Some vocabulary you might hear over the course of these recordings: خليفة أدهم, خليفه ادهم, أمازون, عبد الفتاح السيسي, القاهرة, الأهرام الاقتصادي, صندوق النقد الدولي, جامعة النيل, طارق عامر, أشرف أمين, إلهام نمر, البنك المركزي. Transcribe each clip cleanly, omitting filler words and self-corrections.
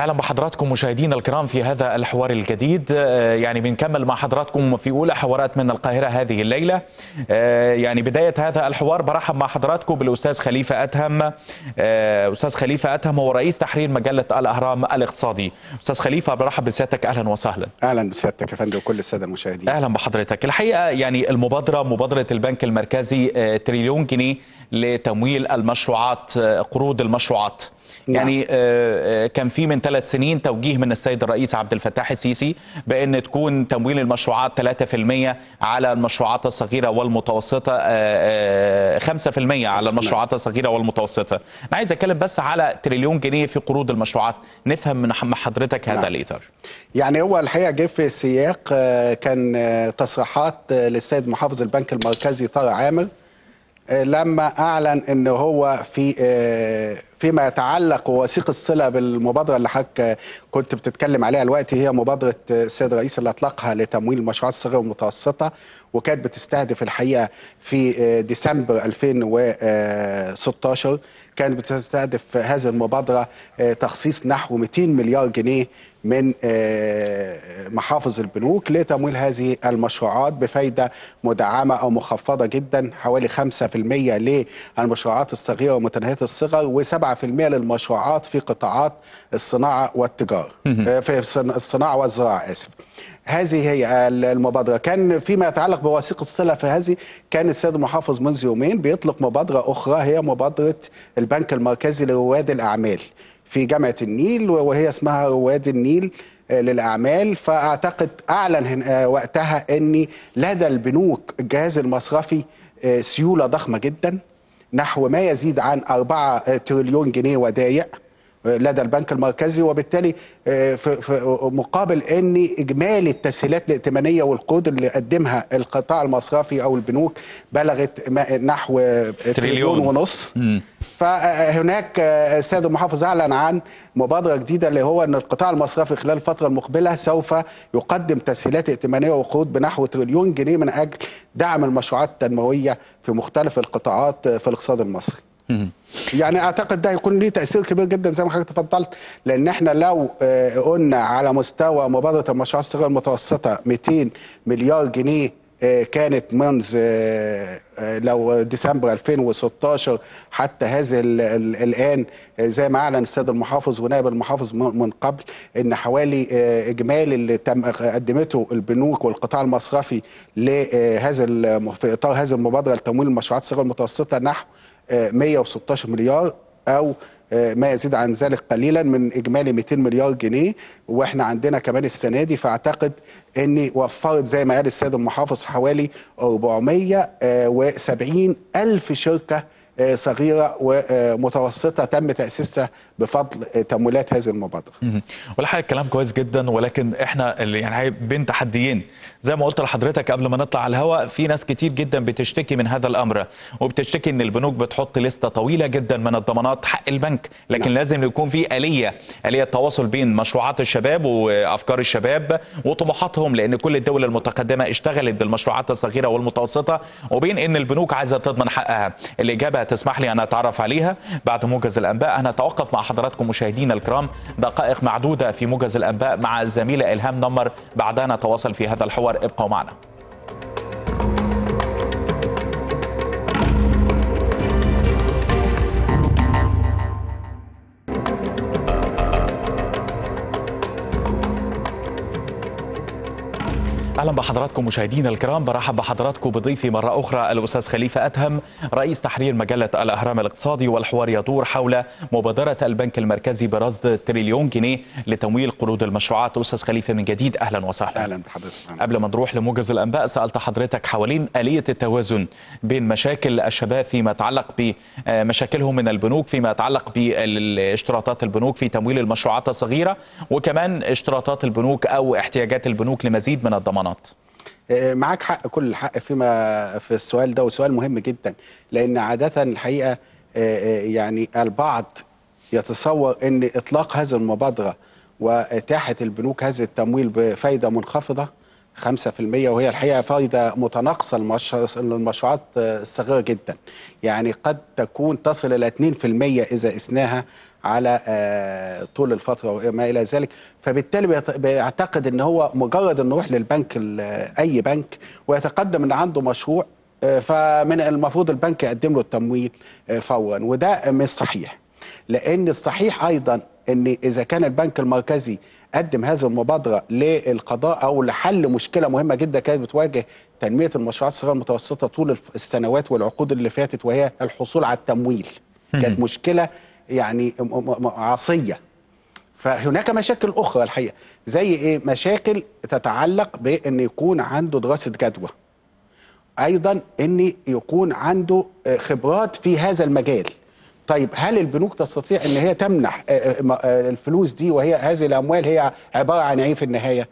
اهلا بحضراتكم مشاهدينا الكرام في هذا الحوار الجديد. يعني بنكمل مع حضراتكم في اولى حوارات من القاهره هذه الليله. يعني بدايه هذا الحوار برحب مع حضراتكم بالاستاذ خليفه ادهم. استاذ خليفه ادهم هو رئيس تحرير مجله الاهرام الاقتصادي. استاذ خليفه برحب بسيادتك، اهلا وسهلا. اهلا بسيادتك يا فندم وكل الساده المشاهدين. اهلا بحضرتك. الحقيقه يعني المبادره، مبادره البنك المركزي تريليون جنيه لتمويل المشروعات، قروض المشروعات. يعني كان في من 3 سنين توجيه من السيد الرئيس عبد الفتاح السيسي بأن تكون تمويل المشروعات 3% على المشروعات الصغيرة والمتوسطة، 5% على المشروعات الصغيرة والمتوسطة. أنا عايز أتكلم بس على تريليون جنيه في قروض المشروعات، نفهم من حضرتك هذا الإطار. يعني هو الحقيقة جه في سياق كان تصريحات للسيد محافظ البنك المركزي طارق عامر لما أعلن إن هو فيما يتعلق ووثيق الصلة بالمبادرة اللي حضرتك كنت بتتكلم عليها دلوقتي، هي مبادرة السيد الرئيس اللي أطلقها لتمويل المشروعات الصغيرة والمتوسطة، وكانت بتستهدف الحقيقة في ديسمبر 2016 كانت بتستهدف هذه المبادرة تخصيص نحو 200 مليار جنيه من محافظ البنوك لتمويل هذه المشروعات بفايدة مدعمة أو مخفضة جدا، حوالي 5% للمشروعات الصغيرة ومتناهية الصغر، و7% للمشروعات في قطاعات الصناعة والتجارة، في الصناعة والزراعة آسف. هذه هي المبادرة. كان فيما يتعلق بوثيق الصلة في هذه، كان السيد المحافظ منذ يومين بيطلق مبادرة أخرى هي مبادرة البنك المركزي لرواد الأعمال في جامعة النيل، وهي اسمها رواد النيل للأعمال. فأعتقد أعلن وقتها أن لدى البنوك الجهاز المصرفي سيولة ضخمة جدا نحو ما يزيد عن 4 تريليون جنيه ودايع لدى البنك المركزي، وبالتالي في مقابل ان اجمالي التسهيلات الائتمانيه والقروض اللي قدمها القطاع المصرفي او البنوك بلغت نحو 1.5 تريليون. فهناك السيد المحافظ اعلن عن مبادره جديده اللي هو ان القطاع المصرفي خلال الفتره المقبله سوف يقدم تسهيلات ائتمانيه وقروض بنحو 1 تريليون جنيه من اجل دعم المشروعات التنمويه في مختلف القطاعات في الاقتصاد المصري. يعني اعتقد ده هيكون ليه تاثير كبير جدا زي ما حضرتك اتفضلت، لان احنا لو قلنا على مستوى مبادره المشروعات الصغيره المتوسطه 200 مليار جنيه كانت منذ لو ديسمبر 2016 حتى هذا الان، زي ما اعلن السيد المحافظ ونائب المحافظ من قبل ان حوالي اجمالي اللي قدمته البنوك والقطاع المصرفي لهذا في اطار هذه المبادره لتمويل المشروعات الصغيره المتوسطه نحو 116 مليار او ما يزيد عن ذلك قليلا من اجمالي 200 مليار جنيه، واحنا عندنا كمان السنه دي. فاعتقد ان وفرت زي ما قال السيد المحافظ حوالي 470 الف شركه صغيرة ومتوسطة تم تأسيسها بفضل تمويلات هذه المبادرة. والحقيقة الكلام كويس جدا، ولكن احنا اللي يعني بين تحديين زي ما قلت لحضرتك قبل ما نطلع على الهواء. في ناس كتير جدا بتشتكي من هذا الأمر، وبتشتكي ان البنوك بتحط لستة طويلة جدا من الضمانات حق البنك، لكن لازم يكون في آلية تواصل بين مشروعات الشباب وأفكار الشباب وطموحاتهم، لأن كل الدول المتقدمة اشتغلت بالمشروعات الصغيرة والمتوسطة، وبين ان البنوك عايزة تضمن حقها. الإجابة تسمح لي أن أتعرف عليها بعد موجز الأنباء. أنا أتوقف مع حضراتكم مشاهدينا الكرام دقائق معدودة في موجز الأنباء مع الزميلة إلهام نمر، بعدها نتواصل في هذا الحوار. ابقوا معنا. اهلا بحضراتكم مشاهدينا الكرام، برحب بحضراتكم بضيفي مره اخرى الاستاذ خليفه ادهم رئيس تحرير مجله الاهرام الاقتصادي، والحوار يدور حول مبادره البنك المركزي برصد 1 تريليون جنيه لتمويل قروض المشروعات. استاذ خليفه من جديد اهلا وسهلا. اهلا بحضرتك. قبل ما نروح لموجز الانباء، سالت حضرتك حوالين آلية التوازن بين مشاكل الشباب فيما يتعلق بمشاكلهم من البنوك، فيما يتعلق باشتراطات البنوك في تمويل المشروعات الصغيره، وكمان اشتراطات البنوك او احتياجات البنوك لمزيد من الضمانات. معاك حق، كل الحق فيما في السؤال ده، وسؤال مهم جدا، لأن عادة الحقيقة يعني البعض يتصور أن إطلاق هذه المبادرة وإتاحة البنوك هذا التمويل بفايدة منخفضة 5%، وهي الحقيقة فايدة متناقصة للمشروعات الصغيرة جدا، يعني قد تكون تصل إلى 2% إذا قسناها على طول الفترة وما إلى ذلك. فبالتالي بيعتقد أن هو مجرد أنه يروح للبنك أي بنك ويتقدم أن عنده مشروع، فمن المفروض البنك يقدم له التمويل فورا، وده مش صحيح. لأن الصحيح أيضا أن إذا كان البنك المركزي قدم هذه المبادرة للقضاء أو لحل مشكلة مهمة جدا كانت بتواجه تنمية المشروعات الصغيرة المتوسطة طول السنوات والعقود اللي فاتت، وهي الحصول على التمويل. كانت مشكلة يعني عصية. فهناك مشاكل أخرى الحقيقة، زي إيه؟ مشاكل تتعلق بأن يكون عنده دراسة جدوى، أيضا أن يكون عنده خبرات في هذا المجال. طيب هل البنوك تستطيع أن هي تمنح الفلوس دي، وهي هذه الأموال هي عبارة عن إيه في النهاية؟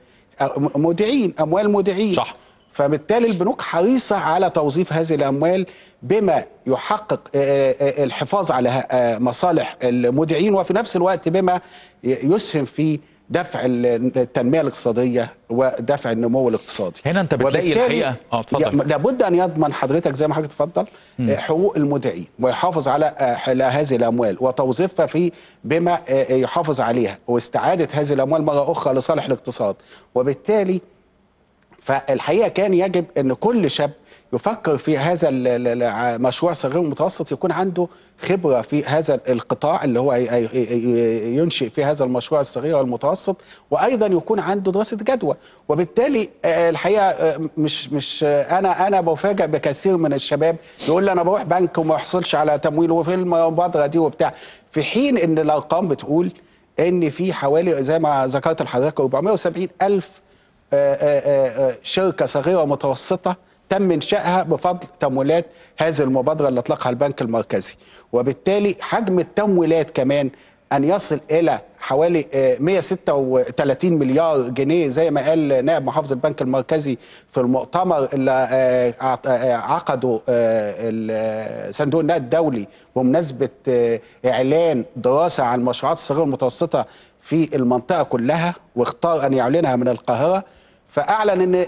مودعين، أموال مودعين، صح. فبالتالي البنوك حريصة على توظيف هذه الأموال بما يحقق الحفاظ على مصالح المودعين، وفي نفس الوقت بما يسهم في دفع التنمية الاقتصادية ودفع النمو الاقتصادي. هنا انت بتلاقي الحقيقة اتفضل، لابد ان يضمن حضرتك زي ما حضرتك تفضل حقوق المودعين، ويحافظ على هذه الاموال وتوظيفها في بما يحافظ عليها، واستعادة هذه الاموال مرة اخرى لصالح الاقتصاد. وبالتالي فالحقيقة كان يجب ان كل شاب يفكر في هذا المشروع صغير ومتوسط يكون عنده خبرة في هذا القطاع اللي هو ينشئ في هذا المشروع الصغير والمتوسط، وأيضا يكون عنده دراسة جدوى. وبالتالي الحقيقة مش أنا بفاجئ بكثير من الشباب يقول لي أنا بروح بنك وما يحصلش على تمويل وفي المبادرة دي وبتاع، في حين إن الأرقام بتقول إن في حوالي زي ما ذكرت لحضرتك 470 ألف شركة صغيرة ومتوسطة تم إنشائها بفضل تمويلات هذه المبادرة اللي أطلقها البنك المركزي. وبالتالي حجم التمويلات كمان أن يصل إلى حوالي 136 مليار جنيه زي ما قال نائب محافظ البنك المركزي في المؤتمر اللي عقده صندوق النقد الدولي بمناسبة إعلان دراسة عن المشروعات الصغيرة والمتوسطة في المنطقة كلها، واختار أن يعلنها من القاهرة. فأعلن أن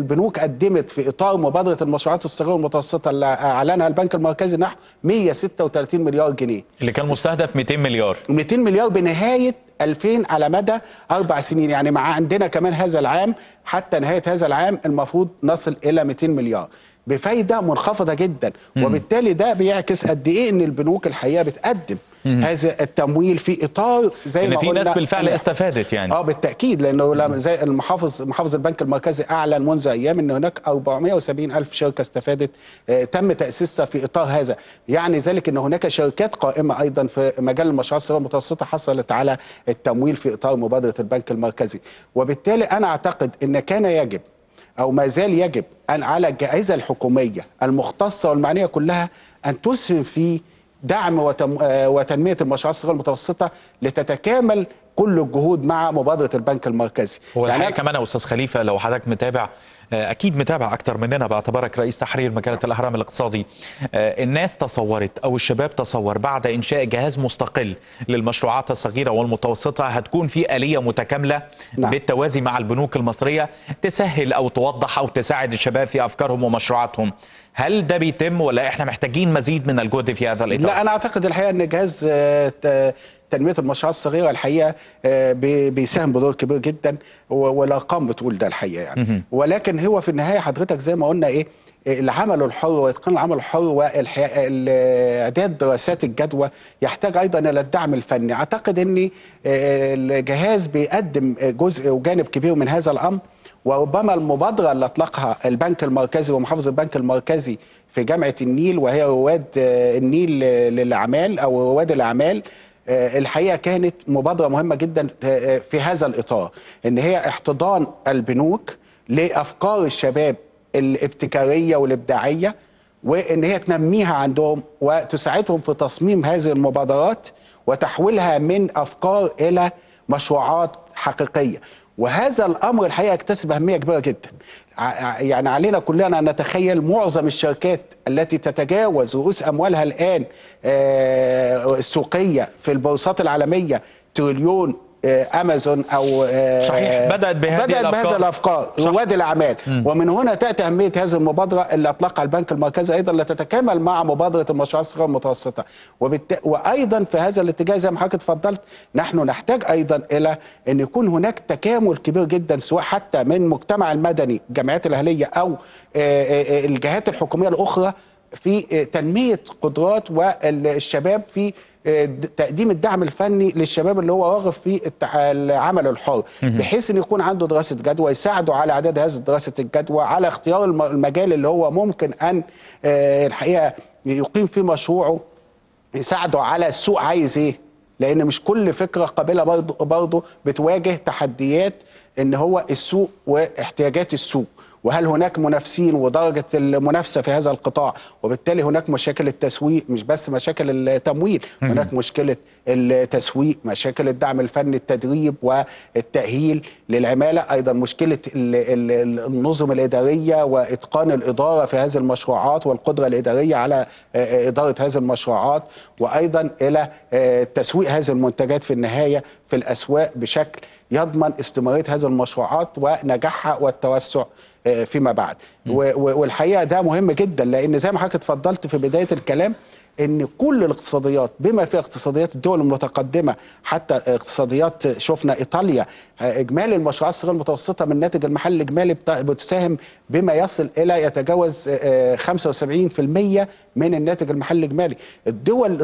البنوك قدمت في إطار مبادرة المشروعات الصغيرة والمتوسطة اللي أعلنها البنك المركزي نحو 136 مليار جنيه، اللي كان مستهدف 200 مليار 200 مليار بنهاية 2000 على مدى 4 سنين. يعني مع عندنا كمان هذا العام حتى نهاية هذا العام المفروض نصل إلى 200 مليار بفايدة منخفضة جدا. وبالتالي ده بيعكس قد إيه أن البنوك الحقيقة بتقدم هذا التمويل في اطار زي ما قلنا، في ناس بالفعل استفادت يعني. بالتاكيد، لانه زي محافظ البنك المركزي اعلن منذ ايام ان هناك 470 الف شركه استفادت، تم تاسيسها في اطار هذا. يعني ذلك ان هناك شركات قائمه ايضا في مجال المشروعات الصغيره المتوسطه حصلت على التمويل في اطار مبادره البنك المركزي. وبالتالي انا اعتقد ان كان يجب او ما زال يجب ان على الجائزه الحكوميه المختصه والمعنيه كلها ان تسهم في دعم وتنمية المشروعات الصغيرة المتوسطة لتتكامل كل الجهود مع مبادرة البنك المركزي. والحقيقة يعني كمان يا أستاذ خليفة، لو حضرتك متابع، أكيد متابع أكتر مننا باعتبارك رئيس تحرير مجلة الأهرام الاقتصادي، الناس تصورت أو الشباب تصور بعد إنشاء جهاز مستقل للمشروعات الصغيرة والمتوسطة هتكون في آلية متكاملة بالتوازي مع البنوك المصرية تسهل أو توضح أو تساعد الشباب في أفكارهم ومشروعاتهم. هل ده بيتم ولا إحنا محتاجين مزيد من الجهد في هذا الإطار؟ لا، أنا أعتقد الحقيقة أن جهاز تنمية المشروعات الصغيرة الحقيقة بيساهم بدور كبير جدا، والأرقام بتقول ده الحقيقة يعني. ولكن هو في النهاية حضرتك زي ما قلنا إيه، العمل الحر وإتقان العمل الحر وإعداد دراسات الجدوى يحتاج أيضا إلى الدعم الفني. أعتقد إن الجهاز بيقدم جزء وجانب كبير من هذا الأمر، وربما المبادرة اللي أطلقها البنك المركزي ومحافظ البنك المركزي في جامعة النيل وهي رواد النيل للأعمال أو رواد الأعمال الحقيقة كانت مبادرة مهمة جدا في هذا الإطار، إن هي احتضان البنوك لأفكار الشباب الابتكارية والإبداعية، وإن هي تنميها عندهم وتساعدهم في تصميم هذه المبادرات وتحويلها من أفكار إلى مشروعات حقيقية. وهذا الأمر الحقيقة اكتسب أهمية كبيرة جدا. يعني علينا كلنا أن نتخيل معظم الشركات التي تتجاوز رؤوس أموالها الآن السوقية في البورصات العالمية 1 تريليون أمازون أو صحيح بدأت بهذه الأفكار رواد الأعمال. ومن هنا تأتي أهمية هذه المبادرة اللي أطلقها البنك المركزي أيضا، التي تتكامل مع مبادرة المشروع الصغير المتوسطة. وأيضا في هذا الاتجاه زي ما حضرتك اتفضلت، نحن نحتاج أيضا إلى أن يكون هناك تكامل كبير جدا، سواء حتى من المجتمع المدني الجمعيات الأهلية أو الجهات الحكومية الأخرى، في تنمية قدرات والشباب، في تقديم الدعم الفني للشباب اللي هو راغب في العمل الحر، بحيث ان يكون عنده دراسه جدوى، يساعده على اعداد هذه دراسه الجدوى، على اختيار المجال اللي هو ممكن ان الحقيقه يقيم فيه مشروعه، يساعده على السوق عايز ايه، لان مش كل فكره قابله برضه بتواجه تحديات ان هو السوق واحتياجات السوق، وهل هناك منافسين ودرجة المنافسة في هذا القطاع، وبالتالي هناك مشاكل التسويق، مش بس مشاكل التمويل، هناك مشكلة التسويق، مشاكل الدعم الفني، التدريب والتأهيل للعمالة، أيضا مشكلة النظم الإدارية وإتقان الإدارة في هذه المشروعات والقدرة الإدارية على إدارة هذه المشروعات، وأيضا إلى تسويق هذه المنتجات في النهاية في الأسواق بشكل يضمن استمرارية هذه المشروعات ونجاحها والتوسع فيما بعد. والحقيقة ده مهم جدا، لأن زي ما حضرتك اتفضلت في بداية الكلام أن كل الاقتصاديات بما فيها اقتصاديات الدول المتقدمة، حتى اقتصاديات شفنا إيطاليا، إجمالي المشروعات الصغيرة المتوسطة من الناتج المحلي الإجمالي بتساهم بما يصل إلى يتجاوز 75% من الناتج المحلي الإجمالي. الدول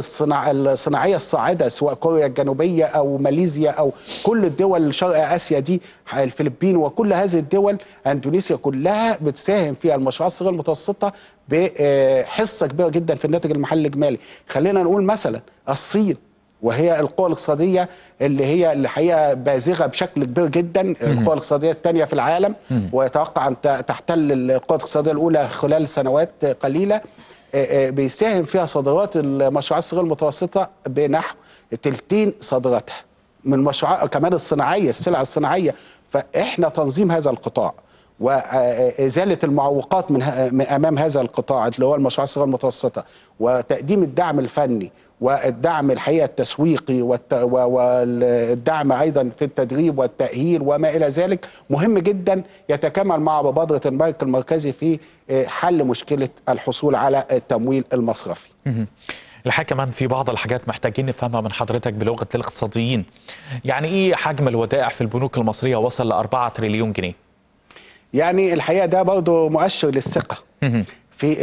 الصناعية الصاعدة سواء كوريا الجنوبية أو ماليزيا أو كل الدول شرق آسيا دي، الفلبين وكل هذه الدول، أندونيسيا، كلها بتساهم فيها المشروعات الصغيرة المتوسطة بحصة كبيرة جدا في الناتج المحلي الإجمالي. خلينا نقول مثلا الصين، وهي القوى الاقتصادية اللي هي الحقيقة بازغة بشكل كبير جدا، القوى الاقتصادية الثانية في العالم، ويتوقع أن تحتل القوى الاقتصادية الأولى خلال سنوات قليلة، بيساهم فيها صادرات المشروعات الصغيرة المتوسطة بنحو 2/3 صادراتها من مشروعات كمان الصناعية، السلع الصناعية. فإحنا تنظيم هذا القطاع وإزالة المعوقات من أمام هذا القطاع اللي هو المشروعات الصغيرة المتوسطة، وتقديم الدعم الفني والدعم الحقيقة التسويقي والدعم أيضا في التدريب والتأهيل وما إلى ذلك، مهم جدا يتكامل مع مبادرة البنك المركزي في حل مشكلة الحصول على التمويل المصرفي. الحقيقة كمان في بعض الحاجات محتاجين نفهمها من حضرتك بلغة الاقتصاديين. يعني إيه حجم الودائع في البنوك المصرية وصل ل 4 تريليون جنيه؟ يعني الحقيقة ده برضه مؤشر للثقة في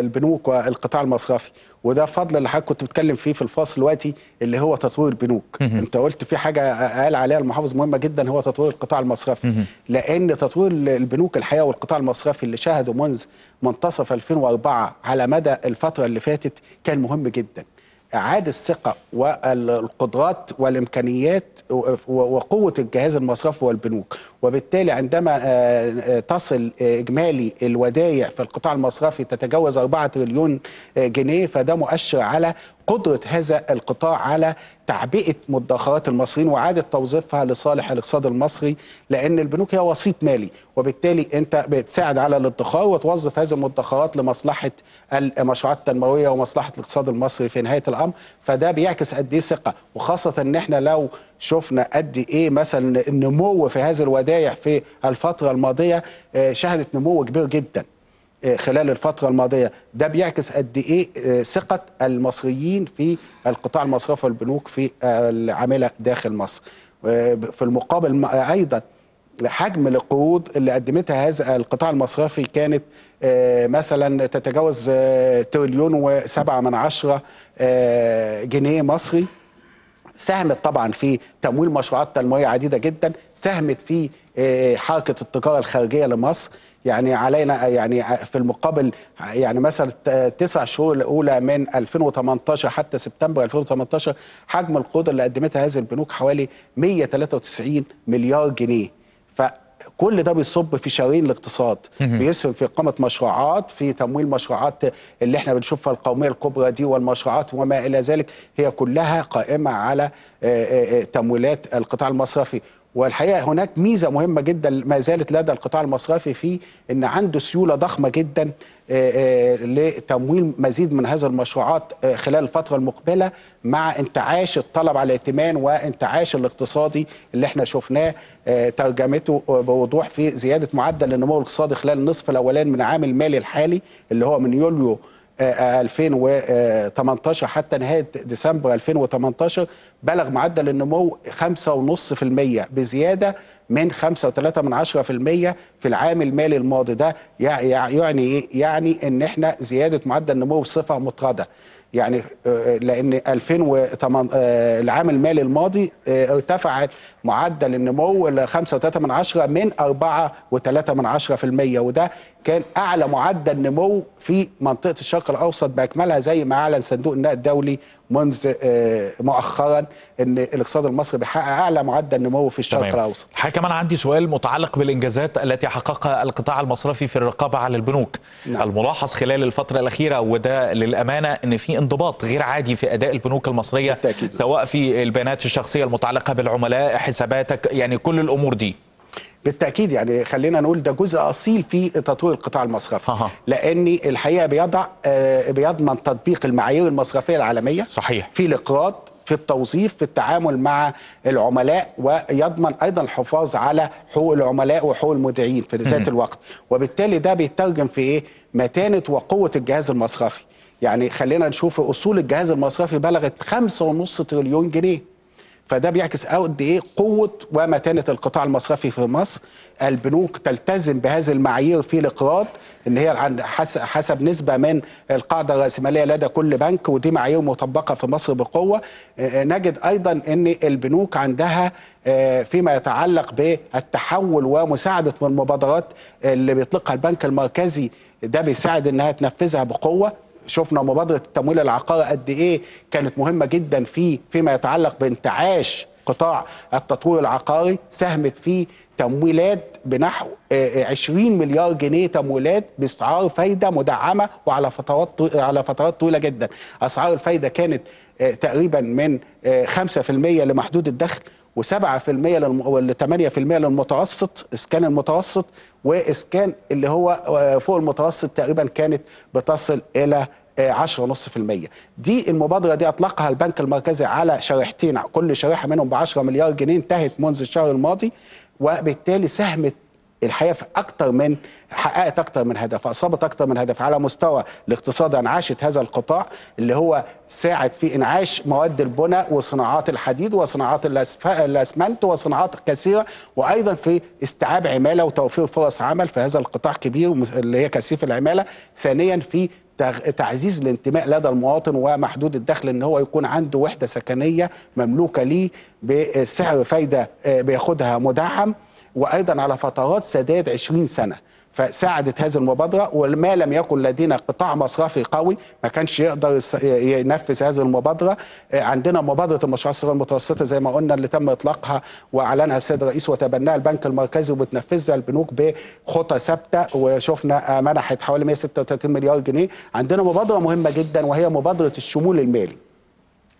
البنوك والقطاع المصرفي، وده بفضل اللي حضرتك كنت بتكلم فيه في الفاصل دلوقتي اللي هو تطوير البنوك. انت قلت في حاجه قال عليها المحافظ مهمه جدا، هو تطوير القطاع المصرفي، لان تطوير البنوك الحقيقه والقطاع المصرفي اللي شهدوا منذ منتصف 2004 على مدى الفتره اللي فاتت كان مهم جدا. إعادة الثقة والقدرات والإمكانيات وقوة الجهاز المصرفي والبنوك، وبالتالي عندما تصل إجمالي الودائع في القطاع المصرفي تتجاوز 4 تريليون جنيه، فده مؤشر على قدرة هذا القطاع على تعبئة مدخرات المصريين وإعادة توظيفها لصالح الاقتصاد المصري، لأن البنوك هي وسيط مالي، وبالتالي أنت بتساعد على الادخار وتوظف هذه المدخرات لمصلحة المشروعات التنموية ومصلحة الاقتصاد المصري في نهاية الأمر. فده بيعكس قد إيه ثقة، وخاصة إن إحنا لو شفنا قد إيه مثلا النمو في هذه الودائع في الفترة الماضية، شهدت نمو كبير جدا خلال الفترة الماضية. ده بيعكس قد إيه ثقة المصريين في القطاع المصرفي والبنوك في العاملة داخل مصر. في المقابل أيضا حجم القروض اللي قدمتها هذا القطاع المصرفي كانت مثلا تتجاوز 1.7 تريليون جنيه مصري، ساهمت طبعا في تمويل مشروعات تنموية عديدة جدا، ساهمت في حركة التجارة الخارجية لمصر. يعني علينا يعني في المقابل يعني مثلا 9 شهور الاولى من 2018 حتى سبتمبر 2018 حجم القروض اللي قدمتها هذه البنوك حوالي 193 مليار جنيه. فكل ده بيصب في شرايين الاقتصاد، بيسهم في اقامه مشروعات، في تمويل مشروعات اللي احنا بنشوفها القوميه الكبرى دي والمشروعات وما الى ذلك، هي كلها قائمه على تمويلات القطاع المصرفي. والحقيقه هناك ميزه مهمه جدا ما زالت لدى القطاع المصرفي في ان عنده سيوله ضخمه جدا لتمويل مزيد من هذه المشروعات خلال الفتره المقبله مع انتعاش الطلب على الائتمان وانتعاش الاقتصادي اللي احنا شفناه ترجمته بوضوح في زياده معدل النمو الاقتصادي خلال النصف الاولاني من العام المالي الحالي اللي هو من يوليو 2018 حتى نهاية ديسمبر 2018 بلغ معدل النمو 5.5% بزيادة من 5.3% في العام المالي الماضي. ده يعني ان احنا زيادة معدل نمو بصفة مطردة، يعني لان 2008 العام المالي الماضي ارتفع معدل النمو ل 5.3% من 4.3%، وده كان اعلى معدل نمو في منطقه الشرق الاوسط باكملها زي ما اعلن صندوق النقد الدولي منذ مؤخرا ان الاقتصاد المصري بيحقق اعلى معدل نمو في الشرق الاوسط. الحقيقه كمان عندي سؤال متعلق بالانجازات التي حققها القطاع المصرفي في الرقابه على البنوك. نعم. الملاحظ خلال الفتره الاخيره وده للامانه ان في انضباط غير عادي في اداء البنوك المصريه بالتأكيد، سواء في البيانات الشخصيه المتعلقه بالعملاء، حساباتك، يعني كل الامور دي. بالتأكيد يعني خلينا نقول ده جزء أصيل في تطوير القطاع المصرفي، لأن الحقيقة بيضمن تطبيق المعايير المصرفية العالمية صحيح في الإقراض، في التوظيف، في التعامل مع العملاء، ويضمن أيضا الحفاظ على حقوق العملاء وحقوق المودعين في ذات الوقت، وبالتالي ده بيترجم في إيه؟ متانة وقوة الجهاز المصرفي. يعني خلينا نشوف أصول الجهاز المصرفي بلغت 5.5 تريليون جنيه، فده بيعكس قد ايه قوه ومتانه القطاع المصرفي في مصر. البنوك تلتزم بهذه المعايير في الاقراض ان هي عند حسب نسبه من القاعده الراسماليه لدى كل بنك، ودي معايير مطبقه في مصر بقوه. نجد ايضا ان البنوك عندها فيما يتعلق بالتحول ومساعده من المبادرات اللي بيطلقها البنك المركزي، ده بيساعد انها تنفذها بقوه. شفنا مبادرة التمويل العقاري قد إيه كانت مهمة جدا فيما يتعلق بانتعاش قطاع التطوير العقاري، ساهمت في تمويلات بنحو 20 مليار جنيه تمويلات باستعار فايدة مدعمة وعلى فترات طويلة جدا. أسعار الفايدة كانت تقريبا من 5% لمحدود الدخل و7% ل8% للمتوسط، إسكان المتوسط، وإسكان اللي هو فوق المتوسط تقريبا كانت بتصل إلى 10.5%. دي المبادرة دي أطلقها البنك المركزي على شريحتين، كل شريحة منهم ب10 مليار جنيه، انتهت منذ الشهر الماضي، وبالتالي ساهمت الحقيقه في حققت اكتر من هدف، اصابت اكتر من هدف. على مستوى الاقتصاد انعاشت هذا القطاع اللي هو ساعد في انعاش مواد البناء وصناعات الحديد وصناعات الاسمنت وصناعات كثيره، وايضا في استيعاب عماله وتوفير فرص عمل في هذا القطاع كبير اللي هي كثيف العماله. ثانيا في تعزيز الانتماء لدى المواطن ومحدود الدخل، ان هو يكون عنده وحده سكنيه مملوكه ليه بسعر فايده بياخدها مدعم، وأيضا على فترات سداد 20 سنة، فساعدت هذه المبادرة. وما لم يكن لدينا قطاع مصرفي قوي ما كانش يقدر ينفذ هذه المبادرة. عندنا مبادرة المشروعات الصغيرة المتوسطة زي ما قلنا اللي تم إطلاقها وأعلنها السيد الرئيس وتبناها البنك المركزي وبتنفذها البنوك بخطة ثابتة، وشفنا منحت حوالي 136 مليار جنيه. عندنا مبادرة مهمة جدا وهي مبادرة الشمول المالي.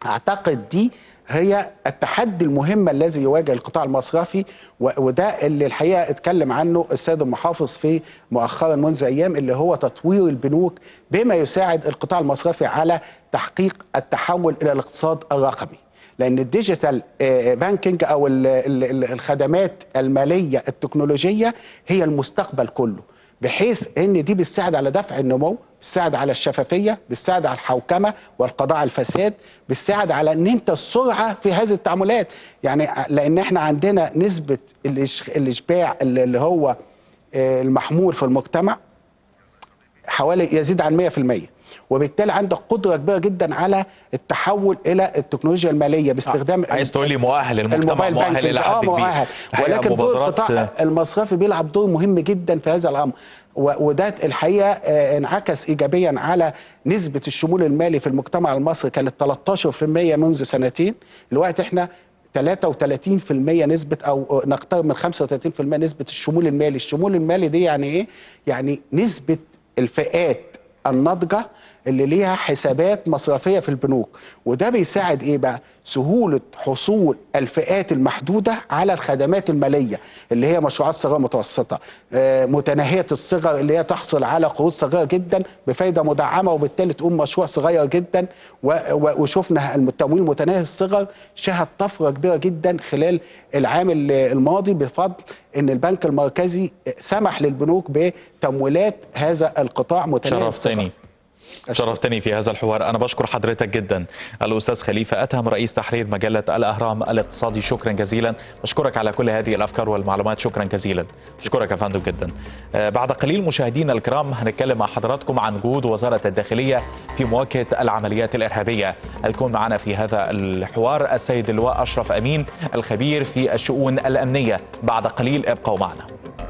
أعتقد دي هي التحدي المهم الذي يواجه القطاع المصرفي، وده اللي الحقيقه اتكلم عنه السيد المحافظ في مؤخرا منذ ايام، اللي هو تطوير البنوك بما يساعد القطاع المصرفي على تحقيق التحول الى الاقتصاد الرقمي. لان الديجيتال بانكينج او الخدمات الماليه التكنولوجيه هي المستقبل كله، بحيث ان دي بتساعد على دفع النمو، بتساعد على الشفافيه، بتساعد على الحوكمه والقضاء على الفساد، بتساعد على ان انت السرعه في هذه التعاملات. يعني لان احنا عندنا نسبه الاشباع اللي هو المحمول في المجتمع حوالي يزيد عن 100%، وبالتالي عندك قدره كبيره جدا على التحول الى التكنولوجيا الماليه باستخدام عايز تقول لي مؤهل المجتمع مؤهل الى حد كبير، ولكن دور القطاع المصرفي بيلعب دور مهم جدا في هذا الامر، وده الحقيقه انعكس ايجابيا على نسبه الشمول المالي في المجتمع المصري، كانت 13% منذ سنتين، دلوقتي احنا 33% نسبة أو نقترب من 35% نسبه الشمول المالي. الشمول المالي دي يعني ايه؟ يعني نسبه الفئات الناضجة اللي ليها حسابات مصرفية في البنوك، وده بيساعد ايه بقى؟ سهولة حصول الفئات المحدودة على الخدمات المالية اللي هي مشروعات صغيرة متوسطة، متناهية الصغر اللي هي تحصل على قروض صغيرة جدا بفايدة مدعمة، وبالتالي تقوم مشروع صغير جدا. وشفنا التمويل متناهي الصغر شهد طفرة كبيرة جدا خلال العام الماضي بفضل ان البنك المركزي سمح للبنوك بتمويلات هذا القطاع متناهي الصغر. شرفتني في هذا الحوار، أنا بشكر حضرتك جدا الأستاذ خليفة أدهم رئيس تحرير مجلة الأهرام الاقتصادي، شكرا جزيلا، بشكرك على كل هذه الأفكار والمعلومات، شكرا جزيلا، بشكرك يا فندم جدا. بعد قليل مشاهدينا الكرام هنتكلم مع حضراتكم عن جهود وزارة الداخلية في مواجهة العمليات الإرهابية. هيكون معنا في هذا الحوار السيد اللواء أشرف أمين الخبير في الشؤون الأمنية. بعد قليل ابقوا معنا.